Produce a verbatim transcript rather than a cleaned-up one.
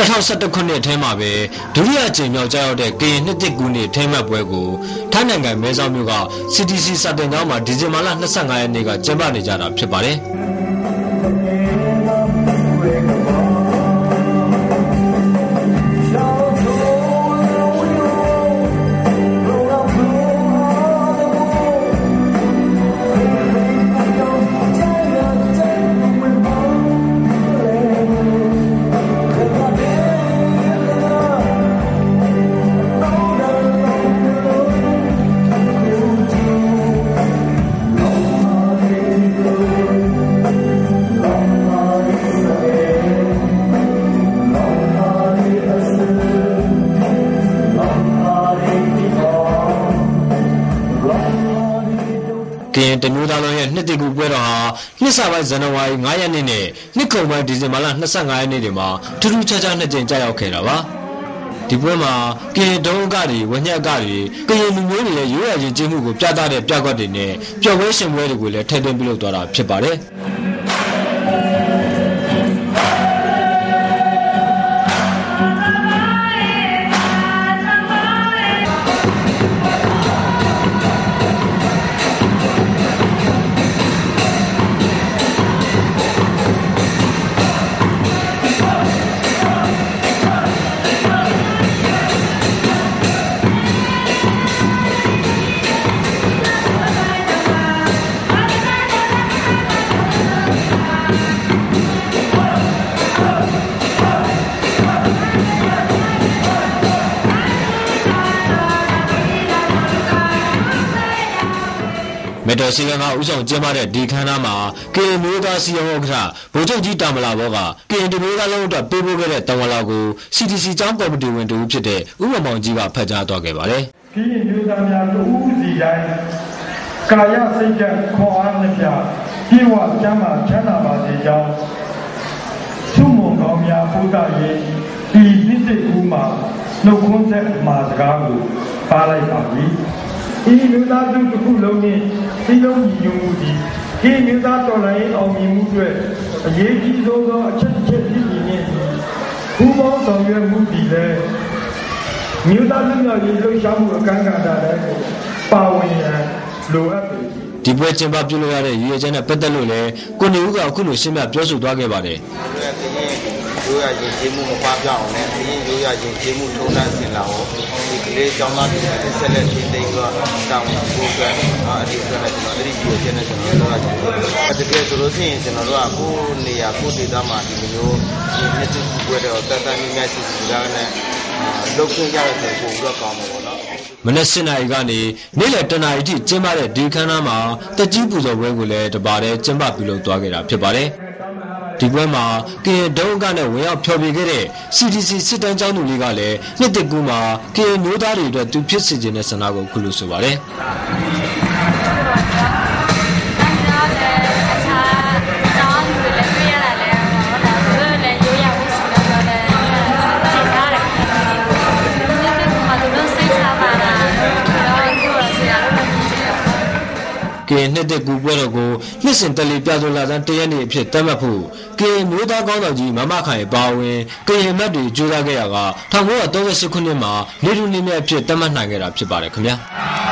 二零二零年 第二年，你这个不要哈，你啥玩意？人家玩，那啥玩意？人家玩，就是这家那件家要开了吧？第二年，我家里我家家里，跟人们的有爱情进步，表达的表达的呢，表为什么的过来，太多不了多了，是吧嘞？ 这个，我想，我们的地看那嘛，给民族的社会上，不就地当不拉不个，给民族的老多被迫的当不拉不，实际是掌管不住的都不晓得，我们自己把拍家多给吧嘞。今年民族大家都自己来，大家实现扩安一下，希望咱们全大把这家，出门搞面不大意，一民族鼓嘛，农村的马子干部，把来把地， ဒီပွဲကျင်းပပြုလုပ်ရတဲ့ရည်ရွယ်ချက်နဲ့ပတ်သက်လို့လည်းကိုနေဦးကအခုလိုရှင်းပြပြောဆိုသွားခဲ့ပါတယ်။ ဒီပွဲမှာကရင်ဒုက္ခနဲ့ဝင်ရောက်ဖြောပြခဲ့တဲ့ K မြို့သားကောင်းဆောင်ကြီးမမခိုင်ပါဝင်ကရင်မတ်တွေကြိုးစားခဲ့ရက ၁၉၃၈ ခုနှစ်မှာနေလူနေမြတ်အဖြစ်သတ်မှတ်နိုင်ခဲ့တာဖြစ်ပါတယ်ခင်ဗျာ